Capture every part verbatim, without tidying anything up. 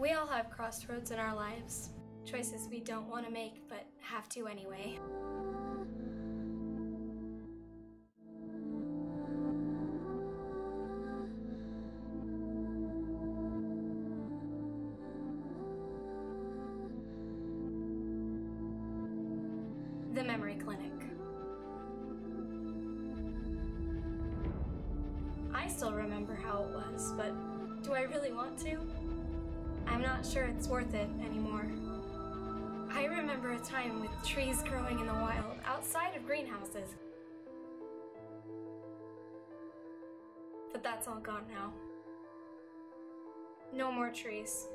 We all have crossroads in our lives. Choices we don't want to make, but have to anyway. The Memory Clinic. I still remember how it was, but do I really want to? I'm not sure it's worth it anymore. I remember a time with trees growing in the wild, outside of greenhouses. But that's all gone now. No more trees.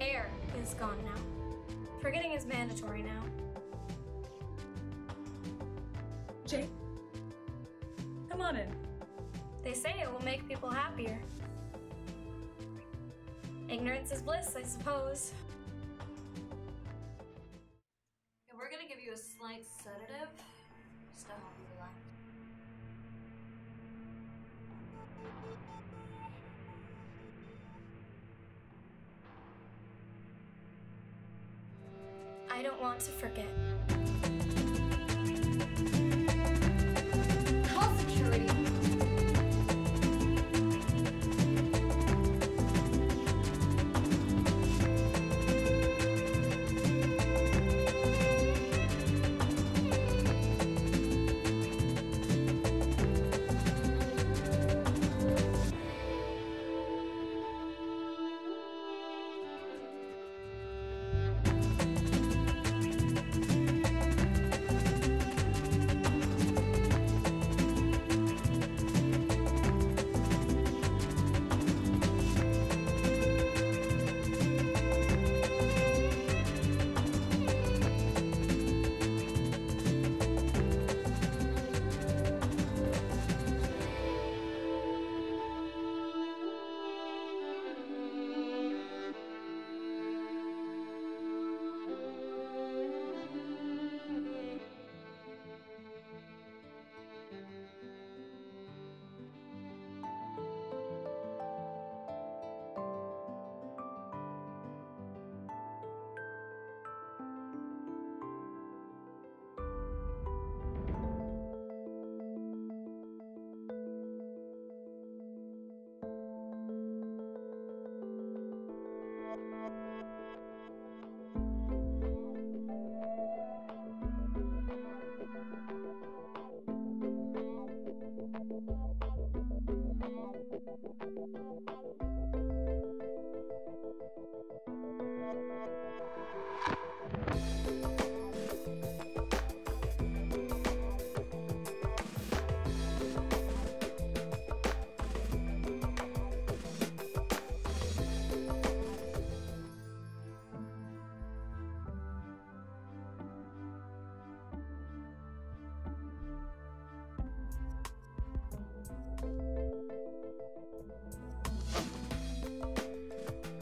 Air is gone now. Forgetting is mandatory now. Jake, come on in. They say it will make people happier. Ignorance is bliss, I suppose. We're gonna give you a slight sedative, just to help you relax. I don't want to forget. Call security!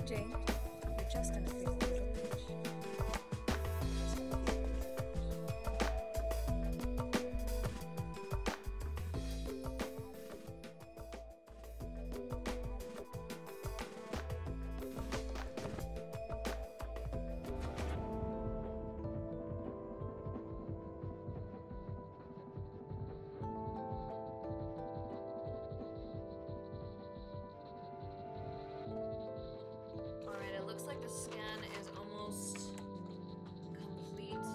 Jane, you're just an amazing little bitch. Looks like the scan is almost complete.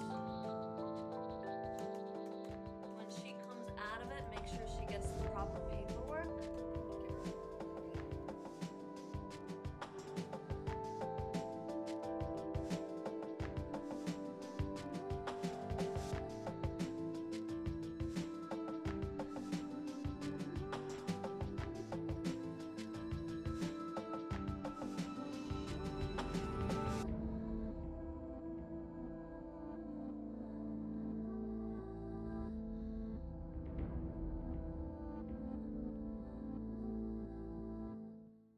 When she comes out of it, make sure she gets